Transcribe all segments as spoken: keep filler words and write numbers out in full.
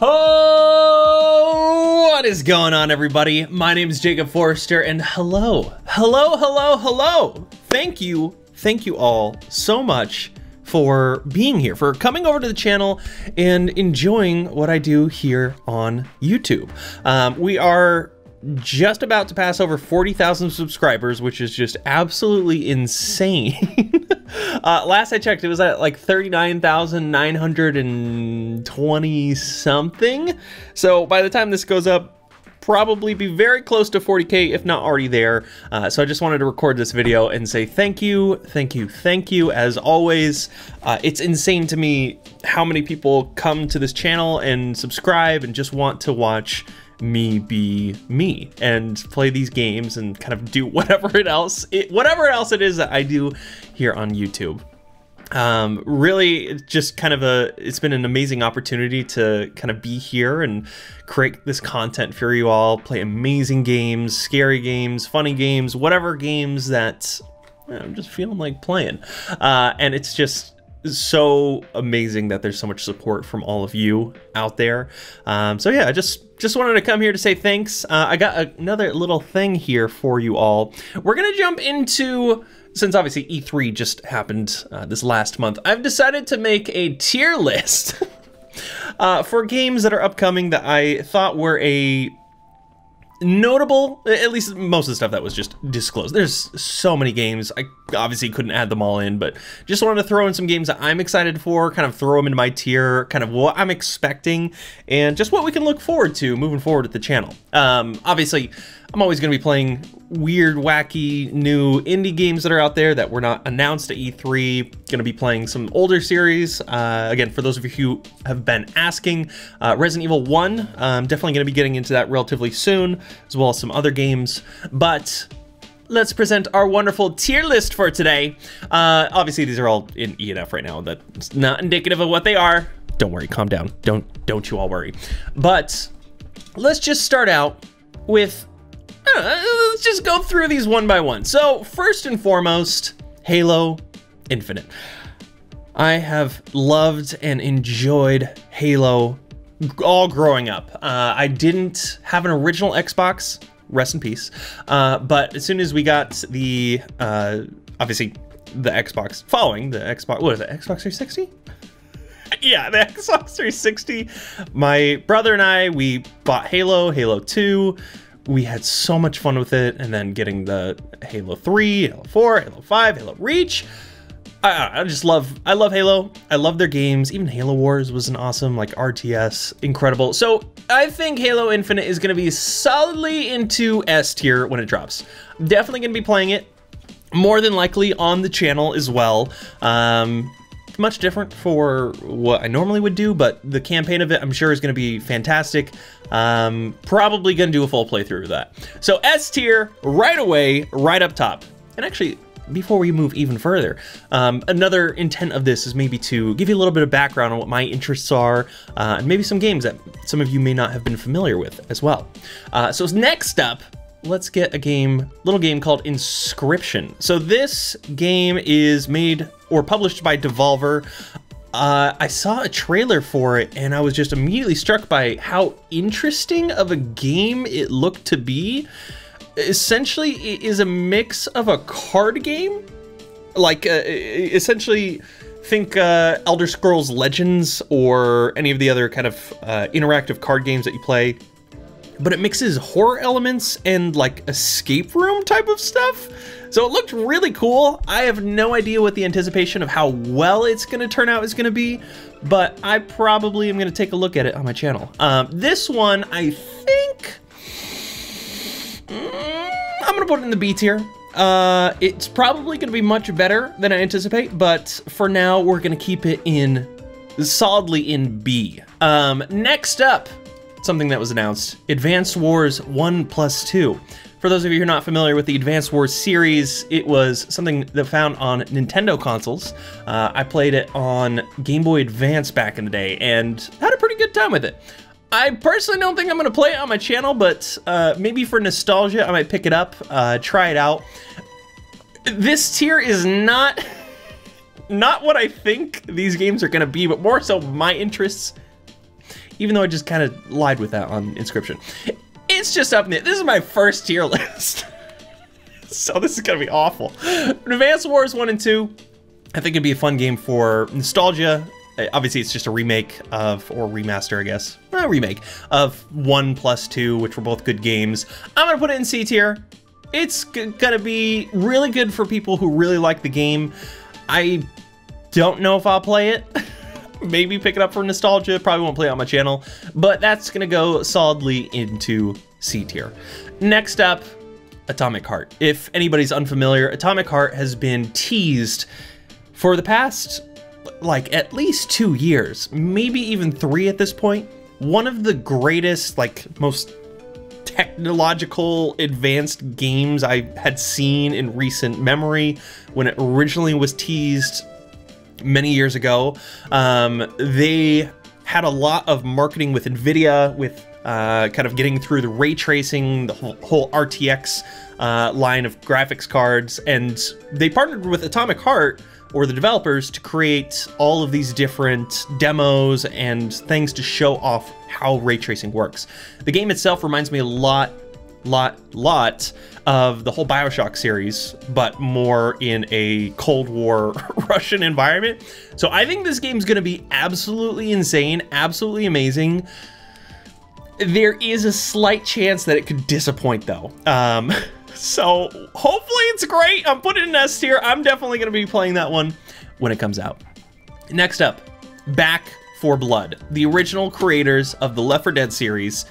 Oh, what is going on, everybody? My name is Jacob Forster, and hello, hello, hello, hello. Thank you, thank you all so much for being here, for coming over to the channel and enjoying what I do here on YouTube. Um, we are just about to pass over forty thousand subscribers, which is just absolutely insane. Uh, last I checked, it was at like thirty-nine thousand nine hundred twenty something. So by the time this goes up, probably be very close to forty K, if not already there. Uh, so I just wanted to record this video and say thank you, thank you, thank you, as always. Uh, it's insane to me how many people come to this channel and subscribe and just want to watch me be me and play these games and kind of do whatever it else it, whatever else it is that I do here on YouTube. Um, really just kind of a, it's been an amazing opportunity to kind of be here and create this content for you all, play amazing games, scary games, funny games, whatever games that you know, I'm just feeling like playing. Uh, and it's just so amazing that there's so much support from all of you out there. Um, so yeah, I just Just wanted to come here to say thanks. Uh, I got another little thing here for you all. We're gonna jump into, since obviously E three just happened uh, this last month, I've decided to make a tier list uh, for games that are upcoming that I thought were a notable, at least most of the stuff that was just disclosed. There's so many games, I obviously couldn't add them all in, but just wanted to throw in some games that I'm excited for, kind of throw them into my tier, kind of what I'm expecting, and just what we can look forward to moving forward at the channel. Um, obviously, I'm always going to be playing weird, wacky, new indie games that are out there that were not announced at E three. Going to be playing some older series. Uh, again, for those of you who have been asking, uh, Resident Evil one, I'm definitely going to be getting into that relatively soon, as well as some other games. But let's present our wonderful tier list for today. Uh, obviously, these are all in E and F right now. That's not indicative of what they are. Don't worry, calm down. Don't, don't you all worry. But let's just start out with, I don't know, let's just go through these one by one. So first and foremost, Halo Infinite. I have loved and enjoyed Halo all growing up. Uh, I didn't have an original Xbox, rest in peace. Uh, but as soon as we got the, uh, obviously the Xbox following the Xbox, what is it, Xbox three sixty? Yeah, the Xbox three sixty. My brother and I, we bought Halo, Halo two. We had so much fun with it, and then getting the Halo three, Halo four, Halo five, Halo Reach. I, I just love, I love Halo. I love their games. Even Halo Wars was an awesome, like, R T S, incredible. So I think Halo Infinite is gonna be solidly into S tier when it drops. Definitely gonna be playing it, more than likely on the channel as well. Um, much different for what I normally would do, but the campaign of it, I'm sure, is going to be fantastic. Um, probably going to do a full playthrough of that. So S tier, right away, right up top. And actually, before we move even further, um, another intent of this is maybe to give you a little bit of background on what my interests are, uh, and maybe some games that some of you may not have been familiar with as well. Uh, so next up, let's get a game, little game called Inscryption. So this game is made or published by Devolver. Uh, I saw a trailer for it and I was just immediately struck by how interesting of a game it looked to be. Essentially, it is a mix of a card game. Like, uh, essentially, think uh, Elder Scrolls Legends or any of the other kind of uh, interactive card games that you play. But it mixes horror elements and like escape room type of stuff. So it looked really cool. I have no idea what the anticipation of how well it's gonna turn out is gonna be, but I probably am gonna take a look at it on my channel. Um, this one, I think, mm, I'm gonna put it in the B tier. Uh, it's probably gonna be much better than I anticipate, but for now we're gonna keep it in, solidly in B. Um, next up, something that was announced, Advance Wars one plus two. For those of you who are not familiar with the Advance Wars series, it was something that found on Nintendo consoles. Uh, I played it on Game Boy Advance back in the day and had a pretty good time with it. I personally don't think I'm gonna play it on my channel, but uh, maybe for nostalgia, I might pick it up, uh, try it out. This tier is not, not what I think these games are gonna be, but more so my interests. even though I just kind of lied with that on Inscryption. It's just up in the, this is my first tier list. So this is gonna be awful. Advance Wars one and two, I think it'd be a fun game for nostalgia. Obviously, it's just a remake of, or remaster, I guess. Not remake, of one plus two, which were both good games. I'm gonna put it in C tier. It's gonna be really good for people who really like the game. I don't know if I'll play it. Maybe pick it up for nostalgia, probably won't play it on my channel, but that's gonna go solidly into C tier. Next up, Atomic Heart. If anybody's unfamiliar, Atomic Heart has been teased for the past, like, at least two years, maybe even three at this point. One of the greatest, like, most technological advanced games I had seen in recent memory. When it originally was teased many years ago, um, they had a lot of marketing with NVIDIA, with uh, kind of getting through the ray tracing, the whole, whole R T X uh, line of graphics cards, and they partnered with Atomic Heart, or the developers, to create all of these different demos and things to show off how ray tracing works. The game itself reminds me a lot, lot, lot of the whole BioShock series, but more in a Cold War Russian environment. So I think this game's gonna be absolutely insane, absolutely amazing. There is a slight chance that it could disappoint, though. Um, So hopefully it's great. I'm putting it in S tier. I'm definitely gonna be playing that one when it comes out. Next up, Back four Blood. The original creators of the Left four Dead series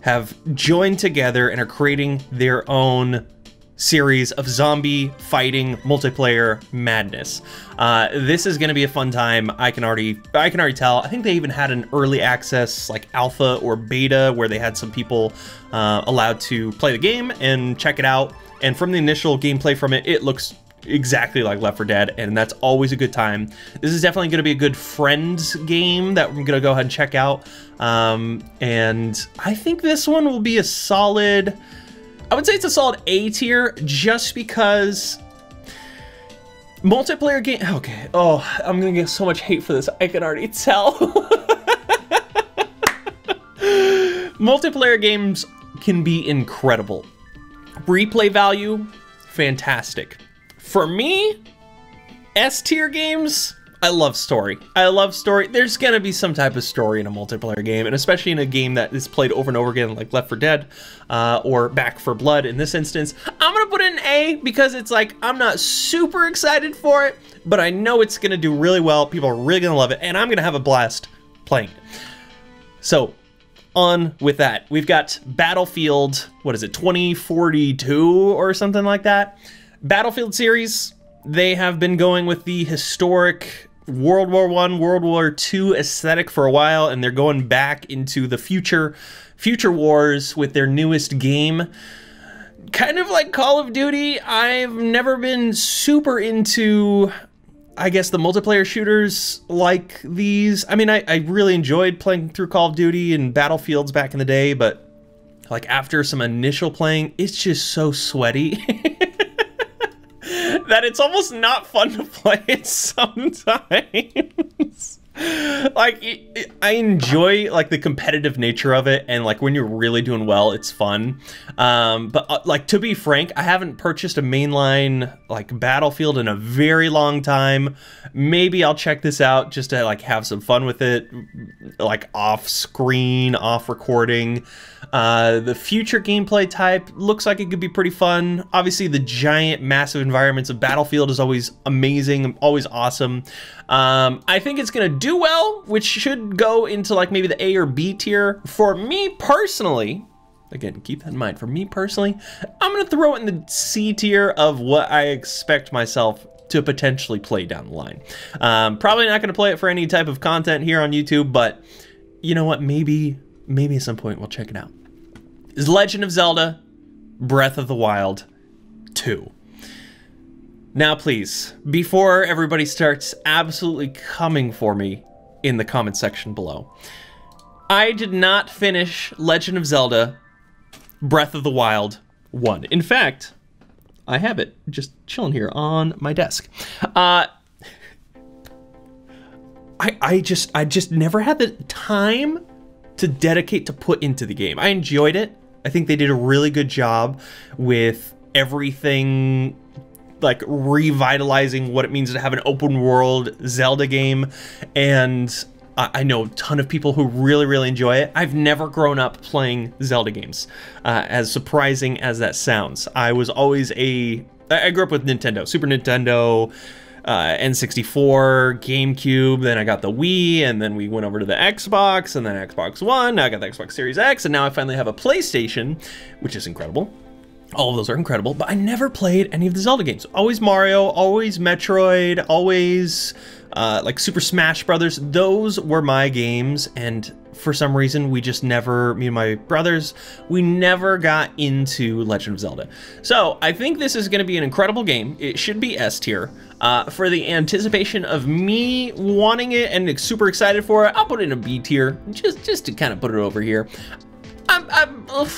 have joined together and are creating their own series of zombie fighting multiplayer madness. Uh, this is gonna be a fun time. I can already, I can already tell. I think they even had an early access, like alpha or beta, where they had some people uh, allowed to play the game and check it out. And from the initial gameplay from it, it looks exactly like Left four Dead, and that's always a good time. This is definitely gonna be a good friends game that I'm gonna go ahead and check out. Um, and I think this one will be a solid, I would say it's a solid A tier, just because multiplayer game, okay. Oh, I'm gonna get so much hate for this. I can already tell. Multiplayer games can be incredible. Replay value, fantastic. For me, S tier games, I love story. I love story. There's gonna be some type of story in a multiplayer game, and especially in a game that is played over and over again, like Left four Dead uh, or Back four Blood in this instance. I'm gonna put in A because it's like, I'm not super excited for it, but I know it's gonna do really well. People are really gonna love it, and I'm gonna have a blast playing it. So on with that, we've got Battlefield, what is it, twenty forty-two or something like that? Battlefield series, they have been going with the historic World War One, World War Two aesthetic for a while, and they're going back into the future, future wars with their newest game. Kind of like Call of Duty, I've never been super into, I guess, the multiplayer shooters like these. I mean, I, I really enjoyed playing through Call of Duty and Battlefields back in the day, but like after some initial playing, it's just so sweaty. That it's almost not fun to play it sometimes. Like, it, it, I enjoy, like, the competitive nature of it, and, like, when you're really doing well, it's fun. Um, but, uh, like, to be frank, I haven't purchased a mainline, like, Battlefield in a very long time. Maybe I'll check this out just to, like, have some fun with it, like, off-screen, off-recording. Uh, the future gameplay type looks like it could be pretty fun. Obviously, the giant, massive environments of Battlefield is always amazing, always awesome. Um, I think it's gonna do well, which should go into like maybe the A or B tier. For me personally, again, keep that in mind, for me personally, I'm gonna throw it in the C tier of what I expect myself to potentially play down the line. Um, probably not gonna play it for any type of content here on YouTube, but you know what, maybe, maybe at some point we'll check it out. Is Legend of Zelda Breath of the Wild two. Now, please, before everybody starts absolutely coming for me in the comment section below, I did not finish Legend of Zelda Breath of the Wild one. In fact, I have it just chilling here on my desk. Uh, I, I just, I just never had the time to dedicate to put into the game. I enjoyed it. I think they did a really good job with everything, like revitalizing what it means to have an open world Zelda game. And I know a ton of people who really, really enjoy it. I've never grown up playing Zelda games, uh, as surprising as that sounds. I was always a... I grew up with Nintendo, Super Nintendo, uh, N sixty-four, GameCube, then I got the Wii, and then we went over to the Xbox, and then Xbox One, now I got the Xbox Series X, and now I finally have a PlayStation, which is incredible. All of those are incredible, but I never played any of the Zelda games. Always Mario, always Metroid, always uh, like Super Smash Brothers. Those were my games, and for some reason, we just never, me and my brothers, we never got into Legend of Zelda. So I think this is gonna be an incredible game. It should be S tier. Uh, for the anticipation of me wanting it and super excited for it, I'll put it in a B tier, just, just to kind of put it over here. I'm, I'm, ugh.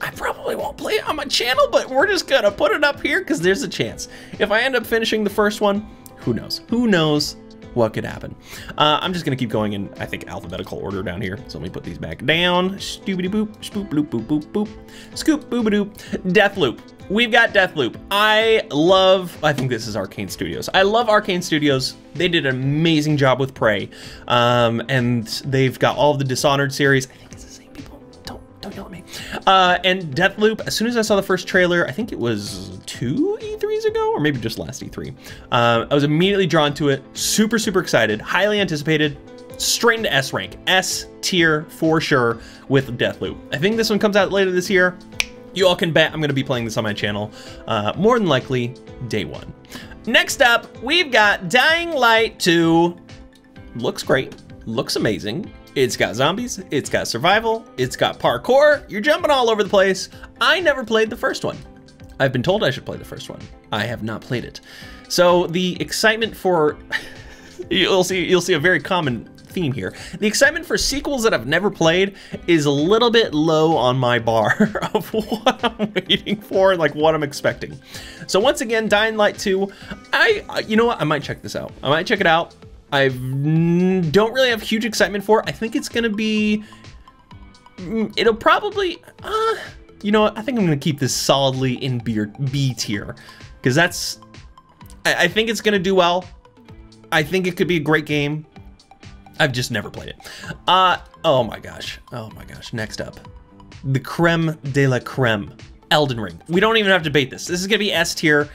I probably won't play it on my channel, but we're just gonna put it up here because there's a chance. If I end up finishing the first one, who knows? Who knows what could happen? Uh, I'm just gonna keep going in, I think, alphabetical order down here. So let me put these back down. Stoobity boop, spoop bloop boop boop boop, scoop booba doop. Deathloop. We've got Deathloop. I love, I think this is Arkane Studios. I love Arkane Studios. They did an amazing job with Prey, um, and they've got all of the Dishonored series. I think it's the same people. Don't don't yell at me. Uh, and Deathloop, as soon as I saw the first trailer, I think it was two E threes ago, or maybe just last E three, uh, I was immediately drawn to it, super, super excited, highly anticipated, straight into S rank, S tier for sure with Deathloop. I think this one comes out later this year. You all can bet I'm gonna be playing this on my channel, uh, more than likely day one. Next up, we've got Dying Light two. Looks great, looks amazing. It's got zombies, it's got survival, it's got parkour. You're jumping all over the place. I never played the first one. I've been told I should play the first one. I have not played it. So the excitement for, you'll see, you'll see a very common theme here. The excitement for sequels that I've never played is a little bit low on my bar of what I'm waiting for and like what I'm expecting. So once again, Dying Light two, I, you know what? I might check this out. I might check it out. I don't really have huge excitement for it. I think it's gonna be, it'll probably, uh, you know what? I think I'm gonna keep this solidly in B, B tier, because that's, I, I think it's gonna do well. I think it could be a great game. I've just never played it. Uh, oh my gosh, oh my gosh. Next up, the creme de la creme, Elden Ring. We don't even have to debate this. This is gonna be S tier.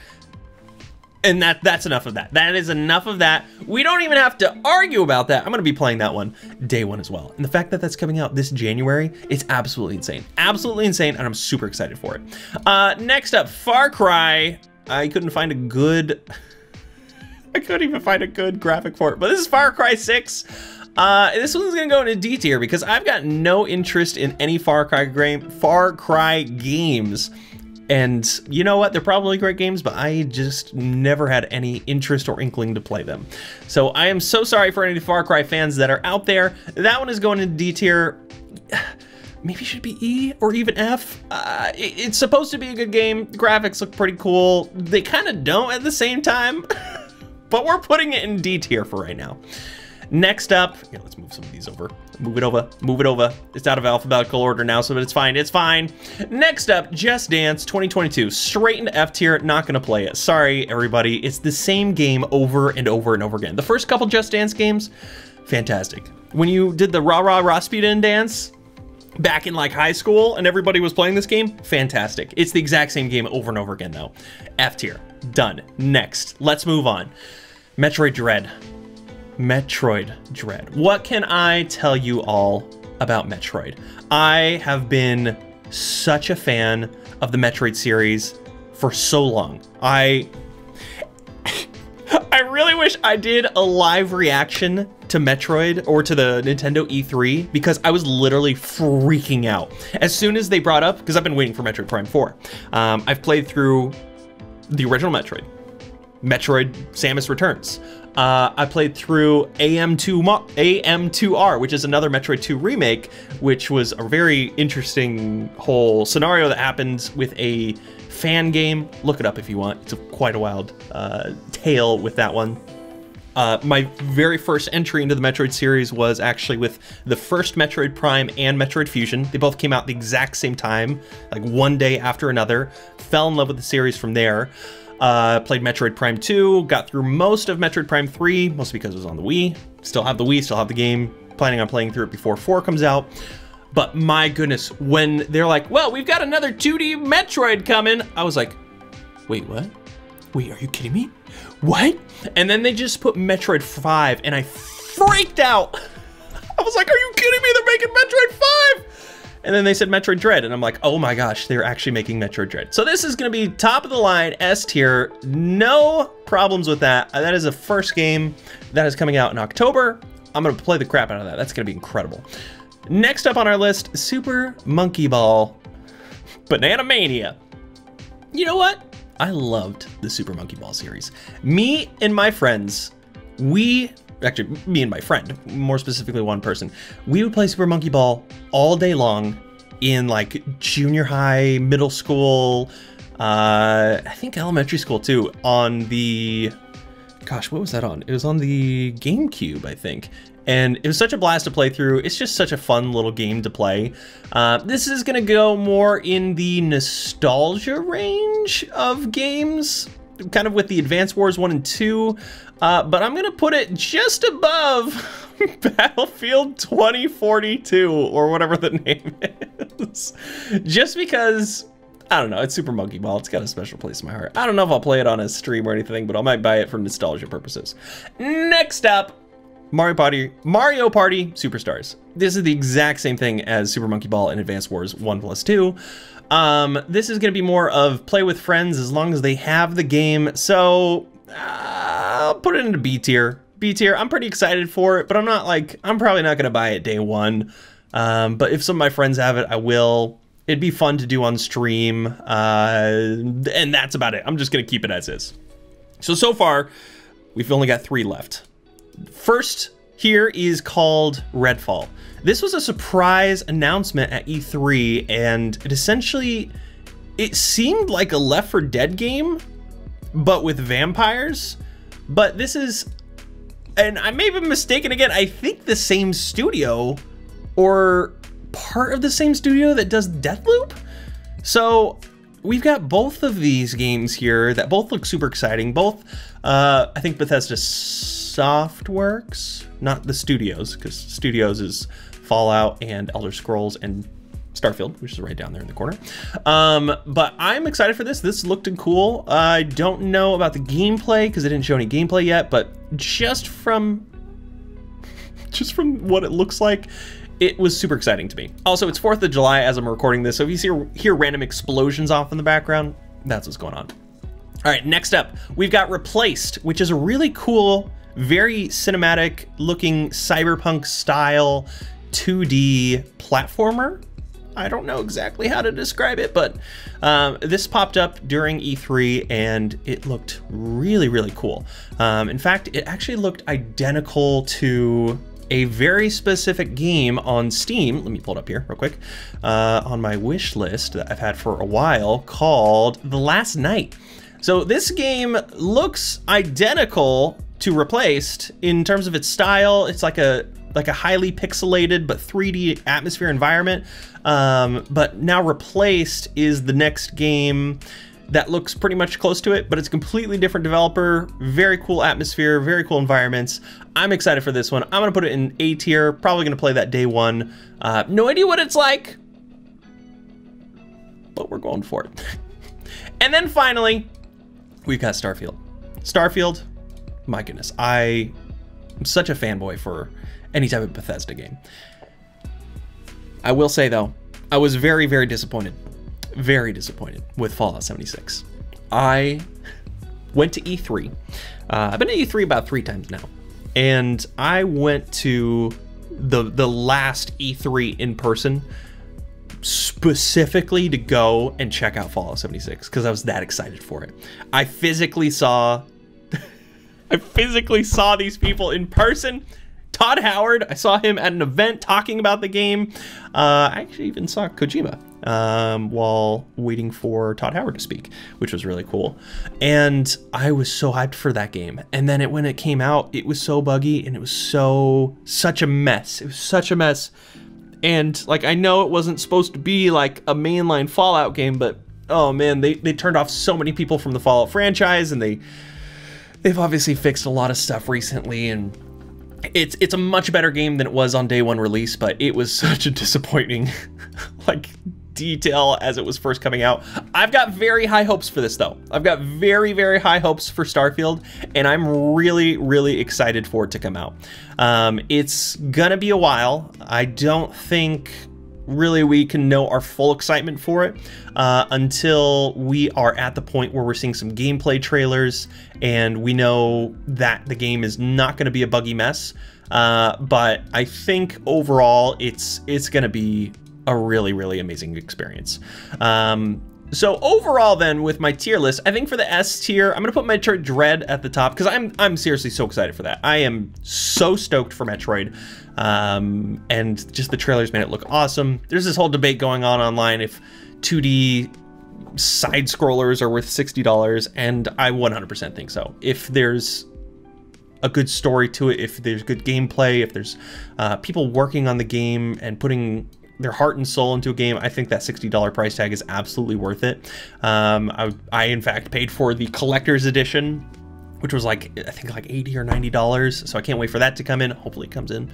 And that that's enough of that. That is enough of that. We don't even have to argue about that. I'm gonna be playing that one day one as well. And the fact that that's coming out this January, it's absolutely insane. Absolutely insane, and I'm super excited for it. Uh, next up, Far Cry. I couldn't find a good, I couldn't even find a good graphic for it, but this is Far Cry six. Uh, this one's gonna go into D tier because I've got no interest in any Far Cry game, Far Cry games. And you know what? They're probably great games, but I just never had any interest or inkling to play them. So I am so sorry for any Far Cry fans that are out there. That one is going into D tier. Maybe it should be E or even F. Uh, it, it's supposed to be a good game. The graphics look pretty cool. They kind of don't at the same time, but we're putting it in D tier for right now. Next up, yeah, let's move some of these over. Move it over, move it over. It's out of alphabetical order now, so it's fine, it's fine. Next up, Just Dance twenty twenty-two, straight into F tier, not gonna play it. Sorry, everybody, it's the same game over and over and over again. The first couple Just Dance games, fantastic. When you did the rah, rah, Rasputin dance, back in like high school and everybody was playing this game, fantastic. It's the exact same game over and over again though. F tier, done, next. Let's move on. Metroid Dread. Metroid Dread. What can I tell you all about Metroid? I have been such a fan of the Metroid series for so long. I I really wish I did a live reaction to Metroid or to the Nintendo E three because I was literally freaking out. As soon as they brought up, because I've been waiting for Metroid Prime four. Um, I've played through the original Metroid, Metroid Samus Returns. Uh, I played through A M two R, which is another Metroid two remake, which was a very interesting whole scenario that happens with a fan game. Look it up if you want. It's a, quite a wild uh, tale with that one. Uh, my very first entry into the Metroid series was actually with the first Metroid Prime and Metroid Fusion. They both came out at the exact same time, like one day after another. Fell in love with the series from there. Uh, played Metroid Prime two, got through most of Metroid Prime three, mostly because it was on the Wii. Still have the Wii, still have the game. Planning on playing through it before four comes out. But my goodness, when they're like, well, we've got another two D Metroid coming, I was like, wait, what? Wait, are you kidding me? What? And then they just put Metroid five, and I freaked out. I was like, are you kidding me? They're making Metroid five. And then they said Metroid Dread, and I'm like, oh my gosh, they're actually making Metroid Dread. So this is gonna be top of the line, S tier, no problems with that. That is the first game that is coming out in October. I'm gonna play the crap out of that. That's gonna be incredible. Next up on our list, Super Monkey Ball Banana Mania. You know what? I loved the Super Monkey Ball series. Me and my friends, we, actually me and my friend, more specifically one person, we would play Super Monkey Ball all day long in like junior high, middle school, uh, I think elementary school too, on the, gosh, what was that on? It was on the GameCube, I think. And it was such a blast to play through. It's just such a fun little game to play. Uh, this is gonna go more in the nostalgia range of games, kind of with the Advance Wars one and two, uh, but I'm gonna put it just above Battlefield twenty forty-two, or whatever the name is. Just because, I don't know, it's Super Monkey Ball. It's got a special place in my heart. I don't know if I'll play it on a stream or anything, but I might buy it for nostalgia purposes. Next up, Mario Party, Mario Party Superstars. This is the exact same thing as Super Monkey Ball and Advance Wars one plus two. Um, this is gonna be more of play with friends as long as they have the game. So uh, I'll put it into B tier. B tier, I'm pretty excited for it, but I'm not like, I'm probably not gonna buy it day one. Um, but if some of my friends have it, I will. It'd be fun to do on stream. Uh, and that's about it. I'm just gonna keep it as is. So, so far, we've only got three left. First here is called Redfall. This was a surprise announcement at E three, and it essentially, it seemed like a Left four Dead game, but with vampires. But this is, and I may have been mistaken again, I think the same studio, or part of the same studio that does Deathloop. So we've got both of these games here that both look super exciting. Both, uh, I think Bethesda Softworks, not the studios, because studios is Fallout and Elder Scrolls and Starfield, which is right down there in the corner. Um, but I'm excited for this. This looked cool. I don't know about the gameplay because they didn't show any gameplay yet, but just from, just from what it looks like, it was super exciting to me. Also, it's fourth of July as I'm recording this, so if you see, hear random explosions off in the background, that's what's going on. All right, next up, we've got Replaced, which is a really cool, very cinematic looking cyberpunk style two D platformer. I don't know exactly how to describe it, but um, this popped up during E three and it looked really, really cool. Um, in fact, it actually looked identical to a very specific game on Steam. Let me pull it up here real quick. Uh, on my wish list that I've had for a while, called The Last Night. So this game looks identical to Replaced in terms of its style. It's like a like a highly pixelated but three D atmosphere environment. Um, but now Replaced is the next game that looks pretty much close to it, but it's a completely different developer. Very cool atmosphere, very cool environments. I'm excited for this one. I'm gonna put it in A tier, probably gonna play that day one. Uh, no idea what it's like, but we're going for it. And then finally, we've got Starfield. Starfield, my goodness, I am such a fanboy for any type of Bethesda game. I will say though, I was very, very disappointed. Very disappointed with Fallout seventy-six. I went to E three. Uh, I've been to E three about three times now, and I went to the the last E three in person specifically to go and check out Fallout seventy-six because I was that excited for it. I physically saw, I physically saw these people in person. Todd Howard, I saw him at an event talking about the game. Uh, I actually even saw Kojima um, while waiting for Todd Howard to speak, which was really cool. And I was so hyped for that game. And then it, when it came out, it was so buggy and it was so, such a mess. It was such a mess. And like, I know it wasn't supposed to be like a mainline Fallout game, but oh man, they, they turned off so many people from the Fallout franchise, and they, they've obviously fixed a lot of stuff recently, and it's it's a much better game than it was on day one release, but it was such a disappointing like detail as it was first coming out. I've got very high hopes for this though. I've got very, very high hopes for Starfield, and I'm really, really excited for it to come out. Um, it's gonna be a while. I don't think really we can know our full excitement for it uh, until we are at the point where we're seeing some gameplay trailers and we know that the game is not going to be a buggy mess. Uh, but I think overall it's it's going to be a really, really amazing experience. Um, so overall then, with my tier list, I think for the S tier, I'm going to put Metroid Dread at the top, because I'm I'm seriously so excited for that. I am so stoked for Metroid. Um, and just the trailers made it look awesome. There's this whole debate going on online if two D side scrollers are worth sixty dollars, and I one hundred percent think so. If there's a good story to it, if there's good gameplay, if there's uh, people working on the game and putting their heart and soul into a game, I think that sixty dollar price tag is absolutely worth it. Um, I, I in fact paid for the collector's edition, which was like, I think like eighty or ninety dollars. So I can't wait for that to come in. Hopefully it comes in.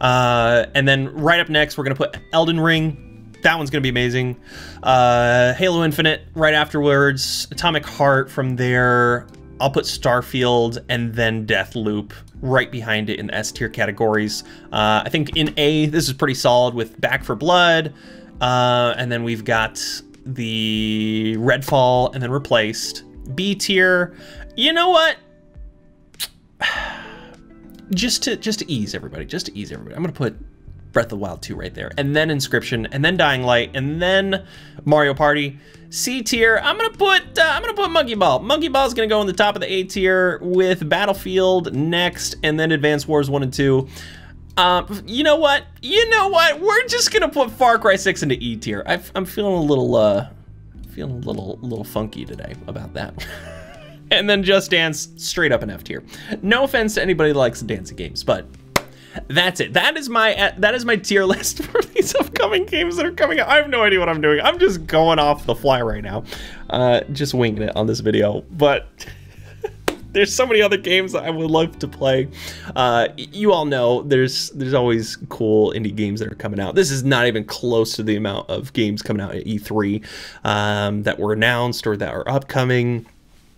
Uh, and then right up next, we're gonna put Elden Ring. That one's gonna be amazing. Uh, Halo Infinite right afterwards, Atomic Heart from there. I'll put Starfield and then Deathloop right behind it in the S tier categories. Uh, I think in A, this is pretty solid with Back four Blood. Uh, and then we've got the Redfall and then Replaced. B tier, you know what? Just to just to ease everybody, just to ease everybody, I'm gonna put Breath of the Wild two right there, and then Inscryption, and then Dying Light, and then Mario Party. C tier, I'm gonna put uh, I'm gonna put Monkey Ball. Monkey Ball is gonna go in the top of the A tier with Battlefield next, and then Advance Wars one and two. Uh, you know what? You know what? We're just gonna put Far Cry six into E tier. I've, I'm feeling a little uh, feeling a little little funky today about that. And then Just Dance, straight up an F tier. No offense to anybody that likes dancing games, but that's it. That is my that is my tier list for these upcoming games that are coming out. I have no idea what I'm doing. I'm just going off the fly right now. Uh, just winging it on this video, but there's so many other games that I would love to play. Uh, you all know there's there's always cool indie games that are coming out. This is not even close to the amount of games coming out at E three um, that were announced or that are upcoming.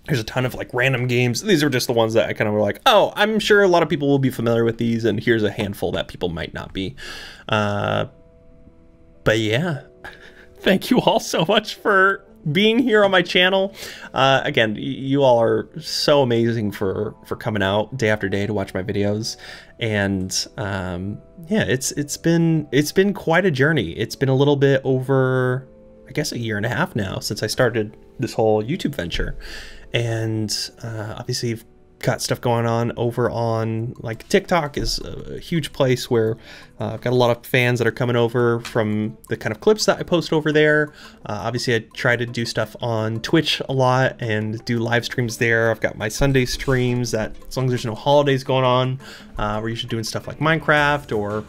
There's a ton of like random games. These are just the ones that I kind of were like, oh, I'm sure a lot of people will be familiar with these, and here's a handful that people might not be. Uh, but yeah, thank you all so much for being here on my channel. Uh, again, you all are so amazing for for coming out day after day to watch my videos, and um, yeah, it's it's been it's been quite a journey. It's been a little bit over, I guess, a year and a half now since I started this whole YouTube venture. And uh, obviously you've got stuff going on over on like TikTok is a huge place where uh, I've got a lot of fans that are coming over from the kind of clips that I post over there. Uh, obviously I try to do stuff on Twitch a lot and do live streams there. I've got my Sunday streams that, as long as there's no holidays going on, uh, we're usually doing stuff like Minecraft or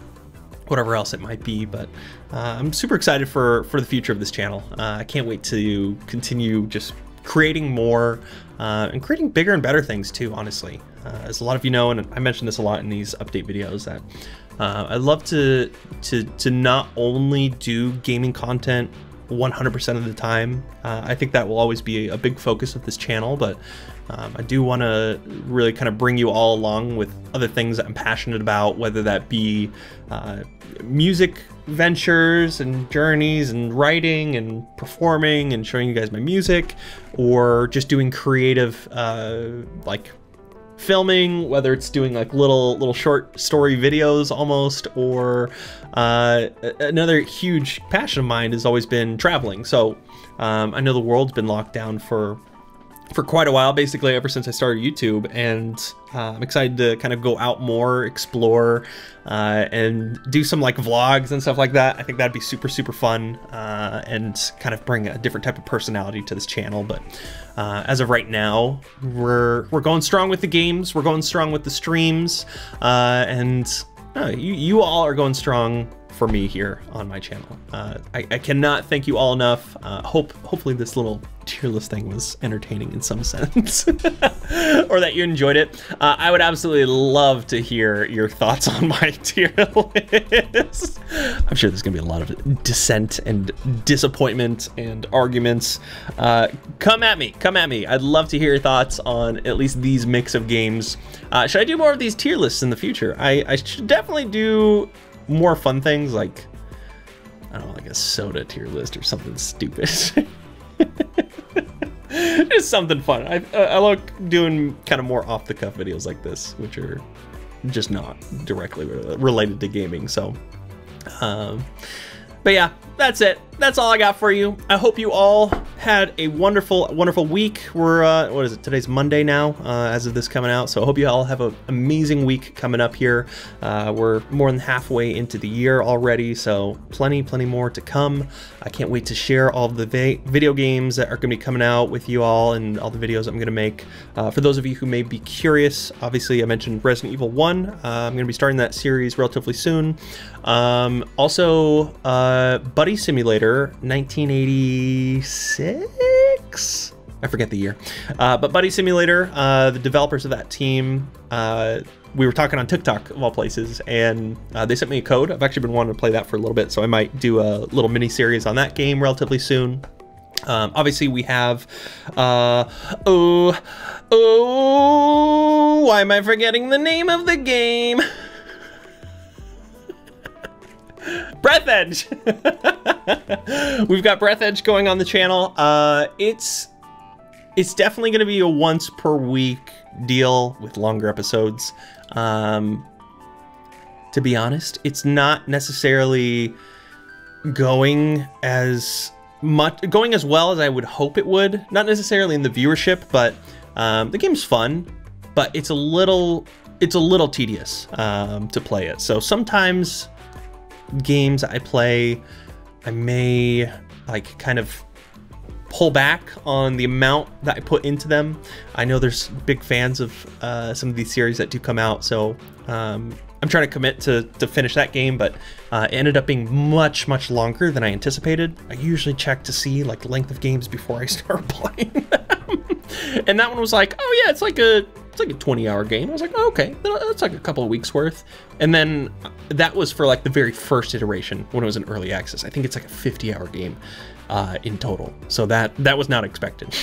whatever else it might be. But uh, I'm super excited for, for the future of this channel. Uh, I can't wait to continue just creating more uh, and creating bigger and better things too, honestly. Uh, as a lot of you know, and I mentioned this a lot in these update videos, that uh, I love to, to, to not only do gaming content one hundred percent of the time. Uh, I think that will always be a big focus of this channel, but um, I do want to really kind of bring you all along with other things that I'm passionate about, whether that be uh, music ventures and journeys and writing and performing and showing you guys my music, or just doing creative uh, like filming, whether it's doing like little little short story videos almost, or uh, another huge passion of mine has always been traveling. So um, I know the world's been locked down for for quite a while, basically ever since I started YouTube, and uh, I'm excited to kind of go out more, explore, uh, and do some like vlogs and stuff like that. I think that'd be super, super fun, uh, and kind of bring a different type of personality to this channel. But uh, as of right now, we're we're going strong with the games, we're going strong with the streams, uh, and no, you you all are going strong for me here on my channel. Uh, I, I cannot thank you all enough. Uh, hope hopefully this little tier list thing was entertaining in some sense, or that you enjoyed it. Uh, I would absolutely love to hear your thoughts on my tier list. I'm sure there's gonna be a lot of dissent and disappointment and arguments. Uh, come at me, come at me. I'd love to hear your thoughts on at least these mix of games. Uh, should I do more of these tier lists in the future? I, I should definitely do more fun things, like, I don't know, like a soda tier list or something stupid. Just something fun. I, I like doing kind of more off the cuff videos like this, which are just not directly related to gaming. So, um, but yeah, that's it. That's all I got for you. I hope you all had a wonderful, wonderful week. We're, uh, what is it? Today's Monday now, uh, as of this coming out. So I hope you all have an amazing week coming up here. Uh, we're more than halfway into the year already, so plenty, plenty more to come. I can't wait to share all the va video games that are going to be coming out with you all, and all the videos I'm going to make. Uh, for those of you who may be curious, obviously I mentioned Resident Evil one. Uh, I'm going to be starting that series relatively soon. Um, also, uh, Buddy Simulator nineteen eighty-six, I forget the year, uh, but Buddy Simulator, uh, the developers of that team, uh, we were talking on TikTok of all places, and uh, they sent me a code. I've actually been wanting to play that for a little bit, so I might do a little mini series on that game relatively soon. Um, obviously we have, uh, oh, oh, why am I forgetting the name of the game? Breathedge. We've got Breathedge going on the channel. Uh, it's it's definitely going to be a once per week deal with longer episodes. Um, to be honest, it's not necessarily going as much going as well as I would hope it would. Not necessarily in the viewership, but um, the game's fun. But it's a little it's a little tedious um, to play it. So sometimes games I play, I may like kind of pull back on the amount that I put into them. I know there's big fans of uh, some of these series that do come out, so um, I'm trying to commit to, to finish that game, but uh, it ended up being much, much longer than I anticipated. I usually check to see like length of games before I start playing them. And that one was like, oh yeah, it's like a It's like a twenty hour game. I was like, oh, okay, that's like a couple of weeks worth. And then that was for like the very first iteration when it was in early access. I think it's like a fifty hour game uh, in total. So that that was not expected.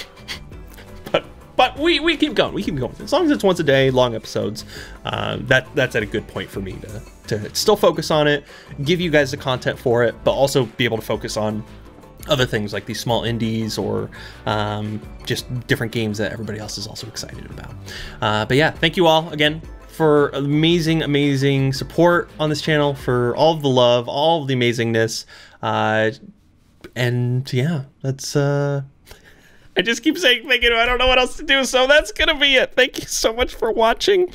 but but we, we keep going, we keep going. As long as it's once a day, long episodes, uh, that that's at a good point for me to, to still focus on it, give you guys the content for it, but also be able to focus on other things like these small indies or um, just different games that everybody else is also excited about. Uh, but yeah, thank you all again for amazing, amazing support on this channel, for all of the love, all of the amazingness. Uh, and yeah, that's, uh, I just keep saying, thinking, I don't know what else to do. So that's going to be it. Thank you so much for watching.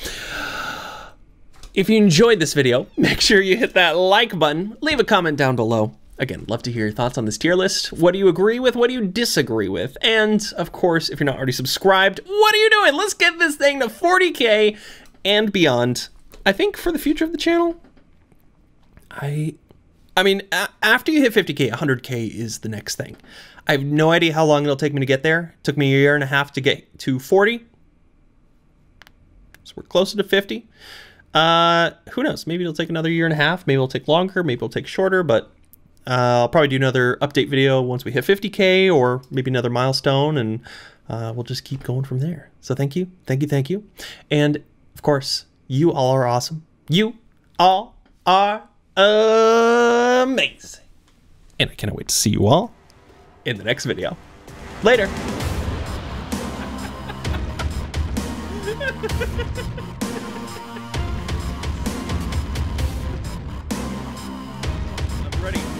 If you enjoyed this video, make sure you hit that like button, leave a comment down below. Again, love to hear your thoughts on this tier list. What do you agree with? What do you disagree with? And of course, if you're not already subscribed, what are you doing? Let's get this thing to forty K and beyond. I think for the future of the channel, I, I mean, a after you hit fifty K, one hundred K is the next thing. I have no idea how long it'll take me to get there. It took me a year and a half to get to forty. So we're closer to fifty. Uh, who knows? Maybe it'll take another year and a half. Maybe it'll take longer. Maybe it'll take shorter, but Uh, I'll probably do another update video once we hit fifty K or maybe another milestone, and uh, we'll just keep going from there. So thank you, thank you, thank you. And of course, you all are awesome. You all are amazing. And I cannot wait to see you all in the next video. Later. I'm ready.